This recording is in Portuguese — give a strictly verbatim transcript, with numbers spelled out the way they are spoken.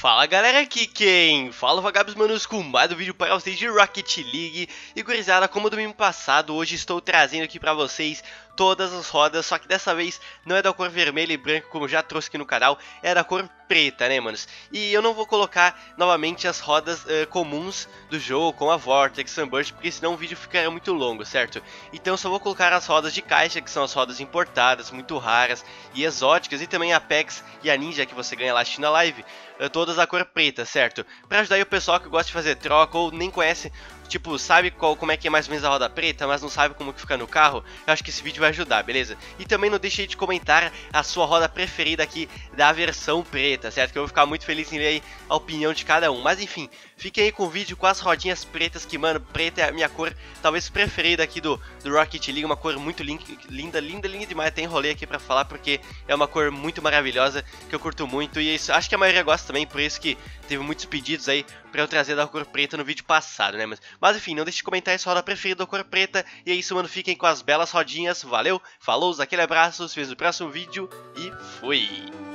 Fala galera, aqui quem fala o Vagabbss, manos, com mais um vídeo para vocês de Rocket League. E gurizada, como domingo passado, hoje estou trazendo aqui para vocês todas as rodas, só que dessa vez não é da cor vermelha e branca, como já trouxe aqui no canal, é da cor preta, né, manos? E eu não vou colocar novamente as rodas uh, comuns do jogo, com a Vortex, Sunburst, porque senão o vídeo ficará muito longo, certo? Então eu só vou colocar as rodas de caixa, que são as rodas importadas, muito raras e exóticas, e também a Apex e a Ninja, que você ganha lá assistindo a live, uh, todas da cor preta, certo? Pra ajudar aí o pessoal que gosta de fazer troca ou nem conhece, tipo, sabe qual, como é que é mais ou menos a roda preta, mas não sabe como que fica no carro, eu acho que esse vídeo vai ajudar, beleza? E também não deixe aí de comentar a sua roda preferida aqui da versão preta, certo? Que eu vou ficar muito feliz em ler aí a opinião de cada um. Mas enfim, fiquem aí com o vídeo com as rodinhas pretas, que mano, preta é a minha cor talvez preferida aqui do, do Rocket League, uma cor muito linda, linda, linda, linda demais, até enrolei aqui pra falar, porque é uma cor muito maravilhosa, que eu curto muito, e isso, acho que a maioria gosta também, por isso que teve muitos pedidos aí pra eu trazer da cor preta no vídeo passado, né, mas, mas enfim, não deixe de comentar aí sua roda preferida da cor preta, e é isso, mano, fiquem com as belas rodinhas, valeu, falou, aquele abraço, se vemos no próximo vídeo, e fui!